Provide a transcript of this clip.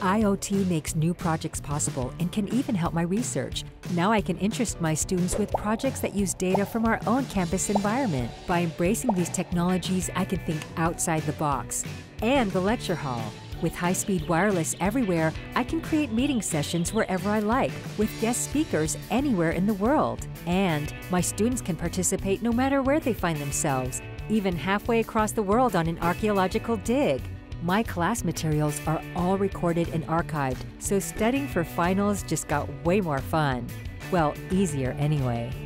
IoT makes new projects possible and can even help my research. Now I can interest my students with projects that use data from our own campus environment. By embracing these technologies, I can think outside the box and the lecture hall. With high-speed wireless everywhere, I can create meeting sessions wherever I like, with guest speakers anywhere in the world. And my students can participate no matter where they find themselves, even halfway across the world on an archaeological dig. My class materials are all recorded and archived, so studying for finals just got way more fun. Well, easier anyway.